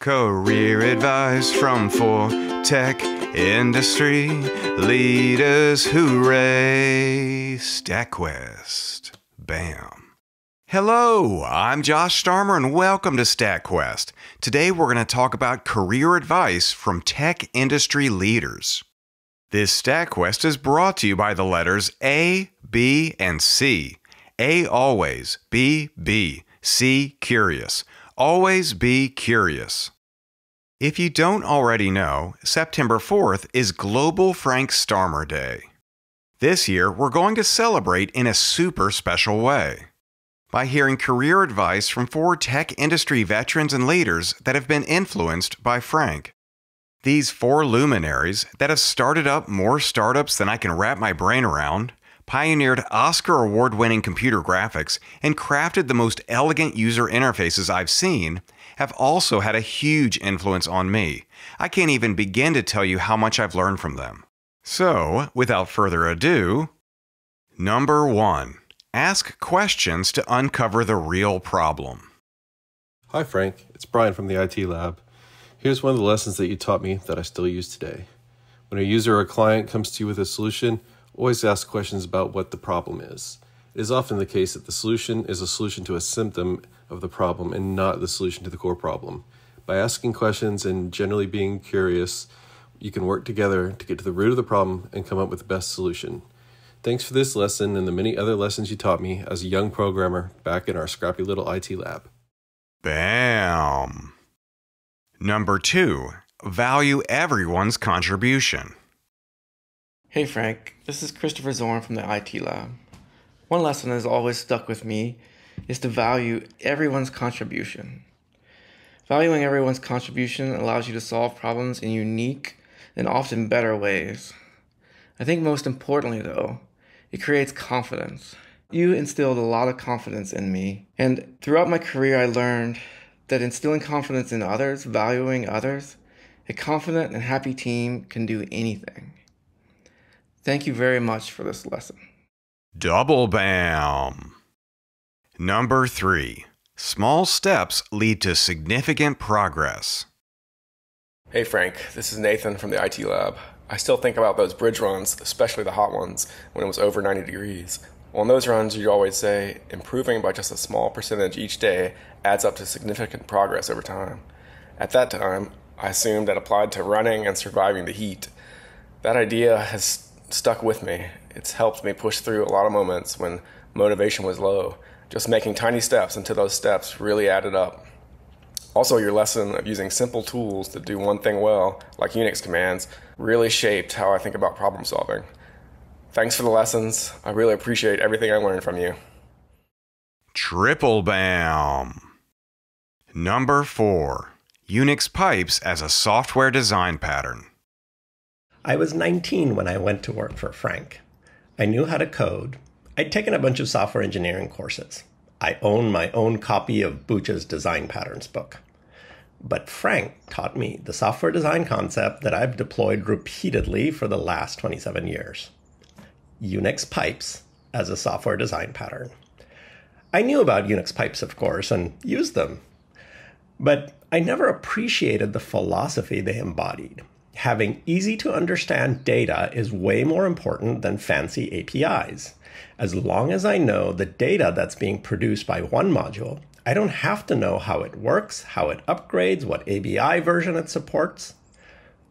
Career advice from 4 tech industry leaders. Hooray! StatQuest. Bam. Hello, I'm Josh Starmer and welcome to StatQuest. Today we're going to talk about career advice from tech industry leaders. This StatQuest is brought to you by the letters A, B, and C. A always, B, B, C curious. Always be curious. If you don't already know, September 4th is Global Frank Starmer Day. This year, we're going to celebrate in a super special way by hearing career advice from 4 tech industry veterans and leaders that have been influenced by Frank. These 4 luminaries that have started up more startups than I can wrap my brain around, pioneered Oscar award-winning computer graphics, and crafted the most elegant user interfaces I've seen, have also had a huge influence on me. I can't even begin to tell you how much I've learned from them. So, without further ado, number 1. Ask questions to uncover the real problem. Hi Frank, it's Brian from the IT-Lab. Here's one of the lessons that you taught me that I still use today. When a user or a client comes to you with a solution, always ask questions about what the problem is. It is often the case that the solution is a solution to a symptom of the problem and not the solution to the core problem. By asking questions and generally being curious, you can work together to get to the root of the problem and come up with the best solution. Thanks for this lesson and the many other lessons you taught me as a young programmer back in our scrappy little IT lab. Bam! Number 2. Value everyone's contribution. Hey Frank, this is Christopher Zorn from the IT Lab. One lesson that has always stuck with me is to value everyone's contribution. Valuing everyone's contribution allows you to solve problems in unique and often better ways. I think most importantly though, it creates confidence. You instilled a lot of confidence in me, and throughout my career I learned that instilling confidence in others, valuing others, a confident and happy team can do anything. Thank you very much for this lesson. Double bam! Number 3. Small steps lead to significant progress. Hey Frank, this is Nathan from the IT Lab. I still think about those bridge runs, especially the hot ones, when it was over 90 degrees. On those runs, you always say, improving by just a small percentage each day adds up to significant progress over time. At that time, I assumed that applied to running and surviving the heat. That idea has stuck with me. It's helped me push through a lot of moments when motivation was low. Just making tiny steps until those steps really added up. Also, your lesson of using simple tools to do one thing well, like Unix commands, really shaped how I think about problem solving. Thanks for the lessons. I really appreciate everything I learned from you. Triple bam! Number 4. Unix pipes as a software design pattern. I was 19 when I went to work for Frank. I knew how to code. I'd taken a bunch of software engineering courses. I owned my own copy of Bucha's Design Patterns book. But Frank taught me the software design concept that I've deployed repeatedly for the last 27 years. Unix pipes as a software design pattern. I knew about Unix pipes, of course, and used them. But I never appreciated the philosophy they embodied. Having easy-to-understand data is way more important than fancy APIs. As long as I know the data that's being produced by one module, I don't have to know how it works, how it upgrades, what ABI version it supports.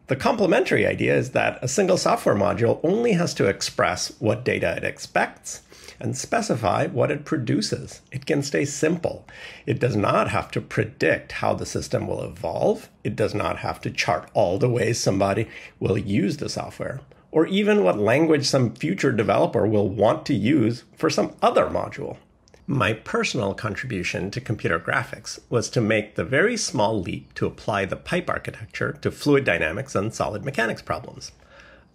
The complementary idea is that a single software module only has to express what data it expects and specify what it produces. It can stay simple. It does not have to predict how the system will evolve. It does not have to chart all the ways somebody will use the software, or even what language some future developer will want to use for some other module. My personal contribution to computer graphics was to make the very small leap to apply the pipe architecture to fluid dynamics and solid mechanics problems.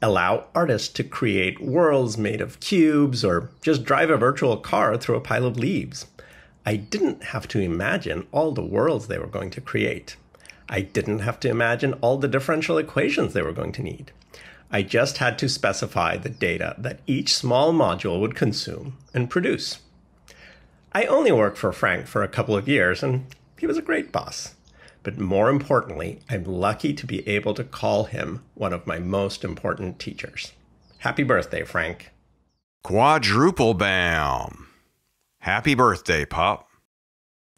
Allow artists to create worlds made of cubes or just drive a virtual car through a pile of leaves. I didn't have to imagine all the worlds they were going to create. I didn't have to imagine all the differential equations they were going to need. I just had to specify the data that each small module would consume and produce. I only worked for Frank for a couple of years, and he was a great boss. But more importantly, I'm lucky to be able to call him one of my most important teachers. Happy birthday, Frank. Quadruple Bam. Happy birthday, Pop.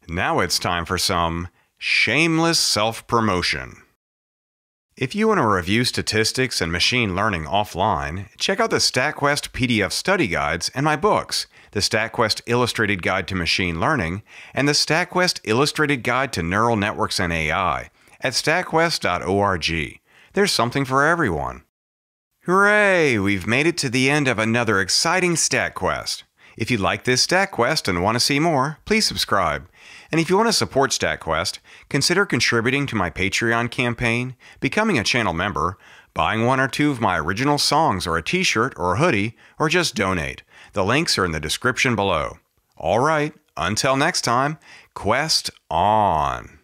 Now it's time for some shameless self-promotion. If you want to review statistics and machine learning offline, check out the StatQuest PDF study guides and my books, the StatQuest Illustrated Guide to Machine Learning and the StatQuest Illustrated Guide to Neural Networks and AI at statquest.org. There's something for everyone. Hooray! We've made it to the end of another exciting StatQuest. If you like this StatQuest and want to see more, please subscribe. And if you want to support StatQuest, consider contributing to my Patreon campaign, becoming a channel member, buying one or two of my original songs or a t-shirt or a hoodie, or just donate. The links are in the description below. All right, until next time, quest on!